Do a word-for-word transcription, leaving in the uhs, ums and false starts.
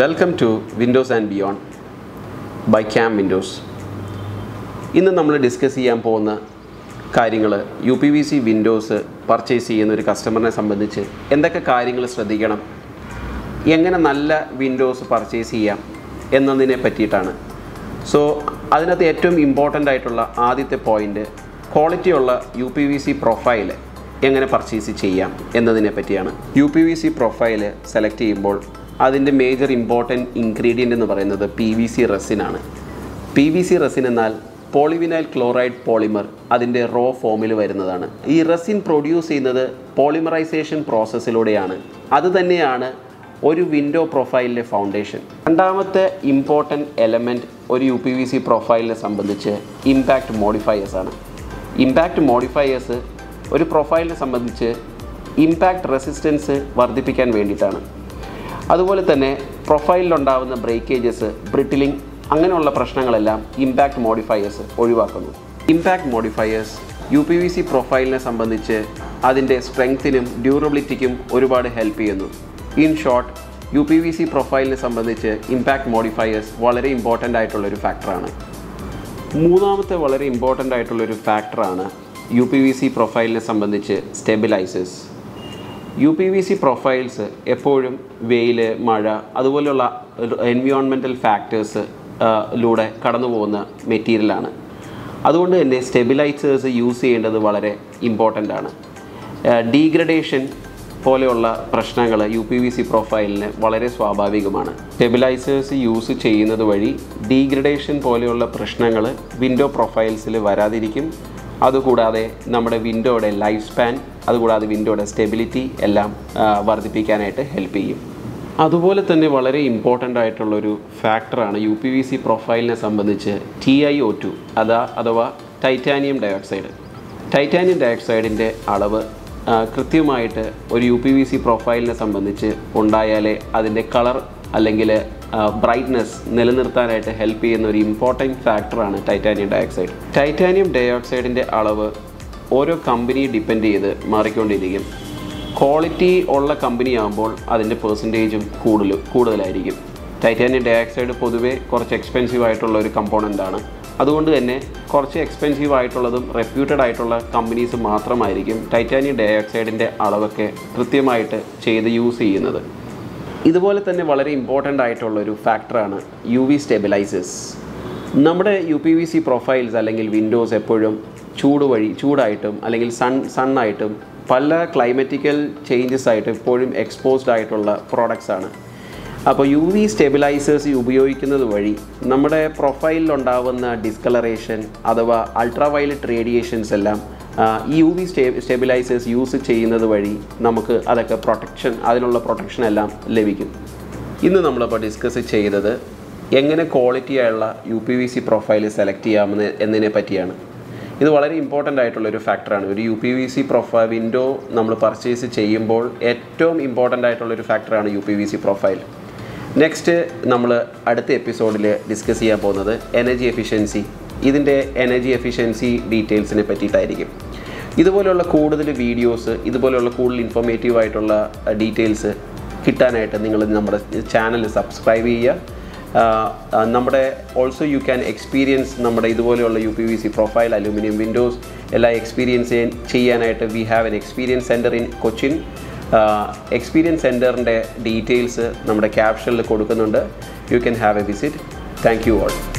Welcome to Windows and Beyond by CAM Windows. In the we discuss the U P V C windows purchase the customer. What are the things that windows purchase? So, that is the important point. Quality of U P V C profile. Purchase U P V C profile select. That is the major important ingredient in the P V C resin. P V C resin is polyvinyl chloride polymer. That is the raw formula. This resin produces in the polymerization process. That is the window profile foundation. The important element of U P V C profile is impact modifiers. Impact modifiers are a profile impact resistance. That's why the profile is breakages, brittling, and impact modifiers. Impact modifiers, U P V C profile is strength and durability. In short, U P V C profile is impact modifiers are very important factor. Very important factor U P V C profile is stabilizers. U P V C profiles, epoch, veil, mada, other environmental factors, uh, load, kadana material. That's why stabilizers use is important. Uh, degradation poleola prashnagala, U P V C profile, valare swabhavigam. Stabilizers use cheyyunnathu degradation poleola prashnagala, window profiles le varathirikkum. That is the window lifespan, that is the window stability, and help you. That is a very important factor U P V C profile T I O two, that is Titanium Dioxide. Titanium Dioxide is a U P V C profile that color and Uh, brightness nilanirthanayittu help cheyyunna oru important factor aanu titanium dioxide. Titanium dioxide inde alavu oro company depend cheythu maarikondirikkum. Quality ulla company aanbol adinte percentage koodulu koodulaayirikkum. Titanium dioxide poduve korchu expensive aayittulla oru component aanu. Adukondu thanne korchu expensive aayittullathum reputed aayittulla companies maatram aayirikkum titanium dioxide inde alavukke krithyamayitte cheythu use cheyyunnathu. This is a very important factor, U V stabilizers. Our U P V C profiles, windows, cool item, sun, sun item, climatical changes item, exposed products. So, U V stabilizers are our profile discoloration, ultraviolet radiations. Uh, U V sta stabilizers use cheyyunnathu vazhi namukku adakka protection adinulla protection ellam levikkum. Innu nammal appo discuss cheyidathu engane quality ayulla U P V C profile select cheyyam ennine pattiyana. Idu valare important aayittulla oru factor aanu. Oru U P V C profile window nammal purchase cheyyumbol ettom important aayittulla oru factor aanu U P V C profile. Next nammal adutha episode il discuss cheyan povunathu energy efficiency. This is the energy efficiency details. This is the code of the videos, this is the informative details. Channel subscribe to our channel. Also, you can experience U P V C profile, aluminum windows. We have an experience center in Kochi. Uh, experience center details, we have a caption. You can have a visit. Thank you all.